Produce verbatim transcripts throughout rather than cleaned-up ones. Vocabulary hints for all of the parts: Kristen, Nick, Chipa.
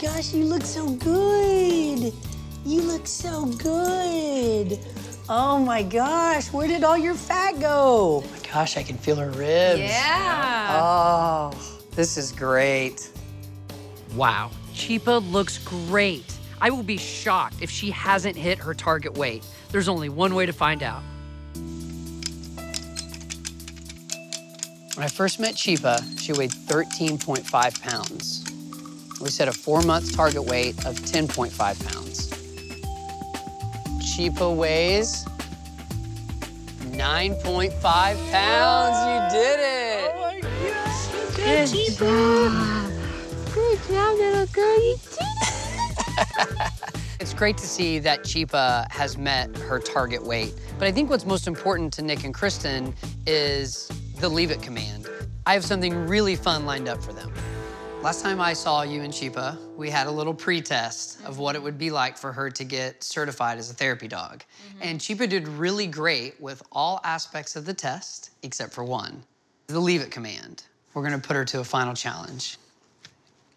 gosh, you look so good. You look so good. Oh my gosh, where did all your fat go? Oh my gosh, I can feel her ribs. Yeah. Oh, this is great. Wow, Chipa looks great. I will be shocked if she hasn't hit her target weight. There's only one way to find out. When I first met Chipa, she weighed thirteen point five pounds. We set a four-month target weight of ten point five pounds. Chipa weighs nine point five pounds. Whoa! You did it! Oh my gosh, you did it, Chipa! Job. Good job, little girl, you did it! It's great to see that Chipa has met her target weight. But I think what's most important to Nick and Kristen is the leave it command. I have something really fun lined up for them. Last time I saw you and Chipa, we had a little pretest of what it would be like for her to get certified as a therapy dog. Mm-hmm. And Chipa did really great with all aspects of the test, except for one, the leave it command. We're gonna put her to a final challenge.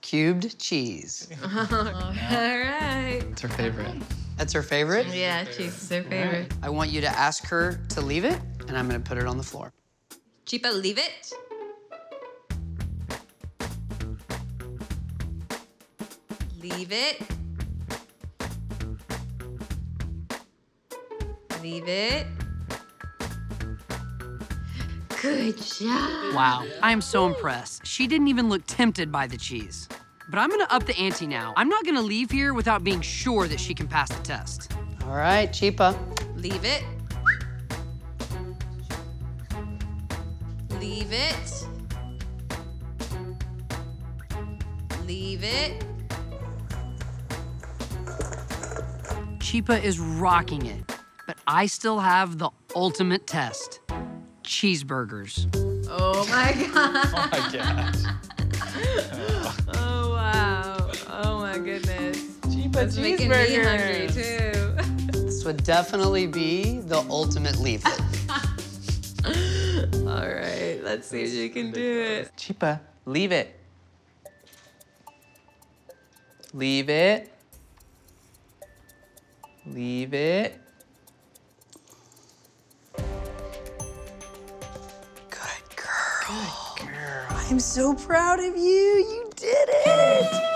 Cubed cheese. Oh, all right. It's her favorite. That's her favorite? Yeah, cheese is her favorite. Right. I want you to ask her to leave it, and I'm gonna put it on the floor. Chipa, leave it. Leave it. Leave it. Good job. Wow, I am so impressed. She didn't even look tempted by the cheese. But I'm gonna up the ante now. I'm not gonna leave here without being sure that she can pass the test. All right, Chipa. Leave it. Leave it. Leave it. Chipa is rocking it, but I still have the ultimate test, cheeseburgers. Oh my God. Oh my gosh. Oh wow. Oh my goodness. Chipa That's cheeseburgers. Making me hungry too. This would definitely be the ultimate leave it. All right, let's see if you can do it. Chipa, leave it. Leave it. Leave it. Good girl. Good girl. I'm so proud of you. You did it.